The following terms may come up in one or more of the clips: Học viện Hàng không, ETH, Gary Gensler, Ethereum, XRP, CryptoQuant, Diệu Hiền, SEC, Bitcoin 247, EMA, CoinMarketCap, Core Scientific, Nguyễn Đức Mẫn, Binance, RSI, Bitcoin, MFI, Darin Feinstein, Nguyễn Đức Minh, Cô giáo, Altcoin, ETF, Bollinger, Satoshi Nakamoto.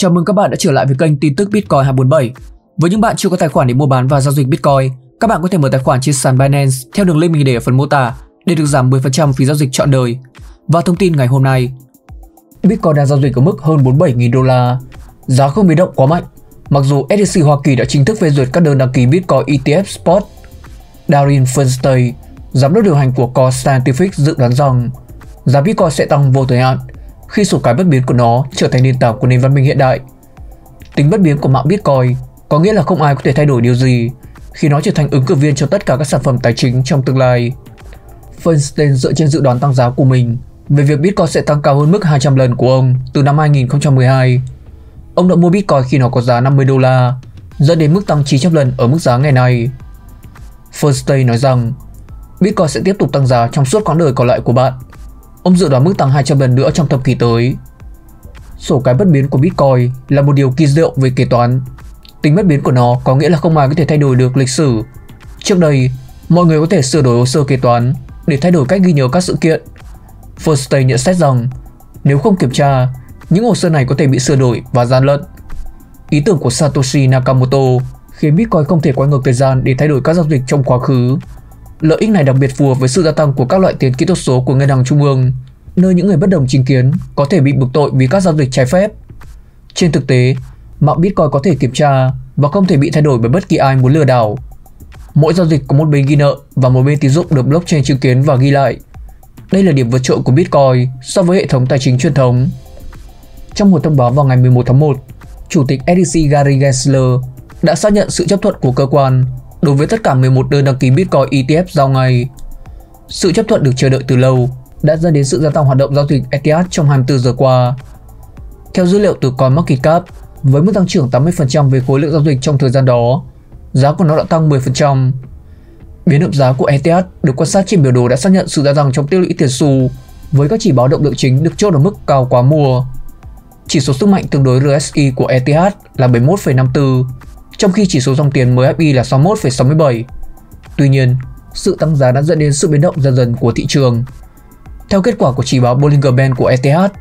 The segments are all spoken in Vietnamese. Chào mừng các bạn đã trở lại với kênh tin tức Bitcoin 247. Với những bạn chưa có tài khoản để mua bán và giao dịch Bitcoin, các bạn có thể mở tài khoản trên sàn Binance theo đường link mình để ở phần mô tả để được giảm 10% phí giao dịch trọn đời. Và thông tin ngày hôm nay, Bitcoin đang giao dịch ở mức hơn 47.000 đô la, giá không biến động quá mạnh. Mặc dù SEC Hoa Kỳ đã chính thức phê duyệt các đơn đăng ký Bitcoin ETF Spot, Darin Feinstein, giám đốc điều hành của Core Scientific dự đoán rằng giá Bitcoin sẽ tăng vô thời hạn khi số cái bất biến của nó trở thành nền tảng của nền văn minh hiện đại. Tính bất biến của mạng Bitcoin có nghĩa là không ai có thể thay đổi điều gì khi nó trở thành ứng cử viên cho tất cả các sản phẩm tài chính trong tương lai. Feinstein dựa trên dự đoán tăng giá của mình về việc Bitcoin sẽ tăng cao hơn mức 200 lần của ông từ năm 2012. Ông đã mua Bitcoin khi nó có giá 50 đô la, dẫn đến mức tăng 900 lần ở mức giá ngày nay. Feinstein nói rằng Bitcoin sẽ tiếp tục tăng giá trong suốt quãng đời còn lại của bạn. Ông dự đoán mức tăng 200 lần nữa trong thập kỷ tới. Sổ cái bất biến của Bitcoin là một điều kỳ diệu về kế toán. Tính bất biến của nó có nghĩa là không ai có thể thay đổi được lịch sử. Trước đây, mọi người có thể sửa đổi hồ sơ kế toán để thay đổi cách ghi nhớ các sự kiện. Feinstein nhận xét rằng nếu không kiểm tra, những hồ sơ này có thể bị sửa đổi và gian lận. Ý tưởng của Satoshi Nakamoto khiến Bitcoin không thể quay ngược thời gian để thay đổi các giao dịch trong quá khứ. Lợi ích này đặc biệt phù hợp với sự gia tăng của các loại tiền kỹ thuật số của Ngân hàng Trung ương, nơi những người bất đồng chính kiến có thể bị buộc tội vì các giao dịch trái phép. Trên thực tế, mạng Bitcoin có thể kiểm tra và không thể bị thay đổi bởi bất kỳ ai muốn lừa đảo. Mỗi giao dịch có một bên ghi nợ và một bên tín dụng được blockchain chứng kiến và ghi lại. Đây là điểm vượt trội của Bitcoin so với hệ thống tài chính truyền thống. Trong một thông báo vào ngày 11 tháng 1, Chủ tịch SEC Gary Gensler đã xác nhận sự chấp thuận của cơ quan đối với tất cả 11 đơn đăng ký Bitcoin ETF giao ngay. Sự chấp thuận được chờ đợi từ lâu đã dẫn đến sự gia tăng hoạt động giao dịch ETH trong 24 giờ qua. Theo dữ liệu từ CoinMarketCap, với mức tăng trưởng 80% về khối lượng giao dịch trong thời gian đó, giá của nó đã tăng 10%. Biến động giá của ETH được quan sát trên biểu đồ đã xác nhận sự gia tăng trong tiêu lũy tiền xu với các chỉ báo động lượng chính được chốt ở mức cao quá mua. Chỉ số sức mạnh tương đối RSI của ETH là 71,54, trong khi chỉ số dòng tiền MFI là 61,67. Tuy nhiên, sự tăng giá đã dẫn đến sự biến động dần dần của thị trường. Theo kết quả của chỉ báo Bollinger Band của ETH,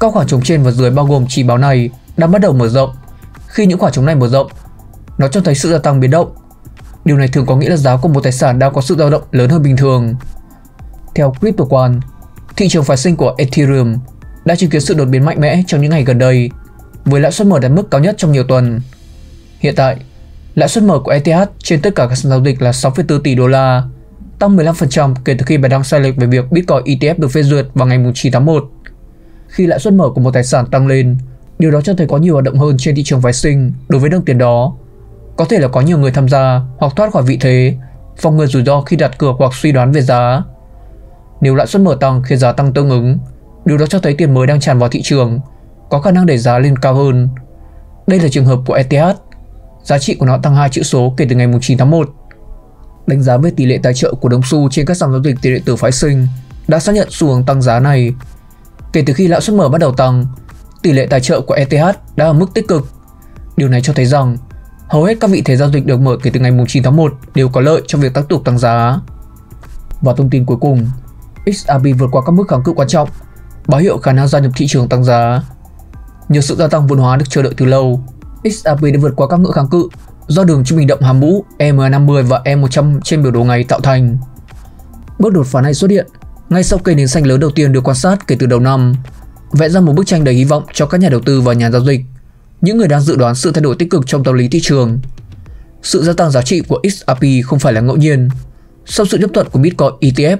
các khoảng trống trên và dưới bao gồm chỉ báo này đang bắt đầu mở rộng. Khi những khoảng trống này mở rộng, nó cho thấy sự gia tăng biến động. Điều này thường có nghĩa là giá của một tài sản đang có sự dao động lớn hơn bình thường. Theo CryptoQuant, thị trường phái sinh của Ethereum đã chứng kiến sự đột biến mạnh mẽ trong những ngày gần đây, với lãi suất mở đạt mức cao nhất trong nhiều tuần. Hiện tại, lãi suất mở của ETH trên tất cả các sàn giao dịch là 6,4 tỷ đô la, tăng 15% kể từ khi bài đăng sai lệch về việc Bitcoin ETF được phê duyệt vào ngày 9 tháng 1. Khi lãi suất mở của một tài sản tăng lên, điều đó cho thấy có nhiều hoạt động hơn trên thị trường phái sinh đối với đồng tiền đó. Có thể là có nhiều người tham gia hoặc thoát khỏi vị thế, phòng ngừa rủi ro khi đặt cược hoặc suy đoán về giá. Nếu lãi suất mở tăng khiến giá tăng tương ứng, điều đó cho thấy tiền mới đang tràn vào thị trường, có khả năng đẩy giá lên cao hơn. Đây là trường hợp của ETH. Giá trị của nó tăng 2 chữ số kể từ ngày 9 tháng 1. Đánh giá về tỷ lệ tài trợ của đồng xu trên các sàn giao dịch tiền điện tử phái sinh đã xác nhận xu hướng tăng giá này. Kể từ khi lãi suất mở bắt đầu tăng, tỷ lệ tài trợ của ETH đã ở mức tích cực. Điều này cho thấy rằng hầu hết các vị thế giao dịch được mở kể từ ngày 9 tháng 1 đều có lợi trong việc tiếp tục tăng giá. Và thông tin cuối cùng, XRP vượt qua các mức kháng cự quan trọng, báo hiệu khả năng gia nhập thị trường tăng giá. Nhờ sự gia tăng vốn hóa được chờ đợi từ lâu, XRP đã vượt qua các ngưỡng kháng cự do đường trung bình động hàm mũ EM50 và EM100 trên biểu đồ ngày tạo thành. Bước đột phá này xuất hiện ngay sau cây nến xanh lớn đầu tiên được quan sát kể từ đầu năm, vẽ ra một bức tranh đầy hy vọng cho các nhà đầu tư và nhà giao dịch, những người đang dự đoán sự thay đổi tích cực trong tâm lý thị trường. Sự gia tăng giá trị của XRP không phải là ngẫu nhiên. Sau sự chấp thuận của Bitcoin ETF,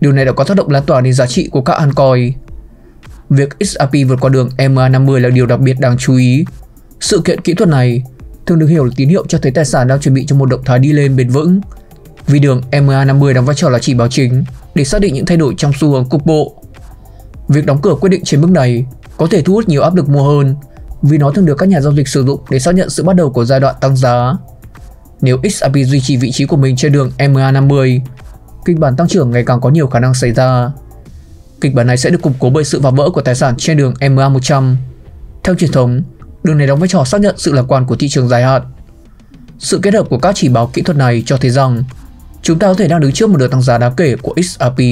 điều này đã có tác động lan tỏa đến giá trị của các altcoin. Việc XRP vượt qua đường EM50 là điều đặc biệt đáng chú ý. Sự kiện kỹ thuật này thường được hiểu là tín hiệu cho thấy tài sản đang chuẩn bị cho một động thái đi lên bền vững, vì đường EMA50 đóng vai trò là chỉ báo chính để xác định những thay đổi trong xu hướng cục bộ. Việc đóng cửa quyết định trên mức này có thể thu hút nhiều áp lực mua hơn, vì nó thường được các nhà giao dịch sử dụng để xác nhận sự bắt đầu của giai đoạn tăng giá. Nếu XRP duy trì vị trí của mình trên đường EMA50, kịch bản tăng trưởng ngày càng có nhiều khả năng xảy ra. Kịch bản này sẽ được củng cố bởi sự phá vỡ của tài sản trên đường EMA100. Theo truyền thống, đường này đóng vai trò xác nhận sự lạc quan của thị trường dài hạn. Sự kết hợp của các chỉ báo kỹ thuật này cho thấy rằng chúng ta có thể đang đứng trước một đợt tăng giá đáng kể của XRP.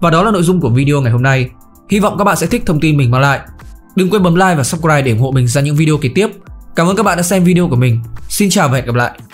Và đó là nội dung của video ngày hôm nay. Hy vọng các bạn sẽ thích thông tin mình mang lại. Đừng quên bấm like và subscribe để ủng hộ mình ra những video kế tiếp. Cảm ơn các bạn đã xem video của mình. Xin chào và hẹn gặp lại.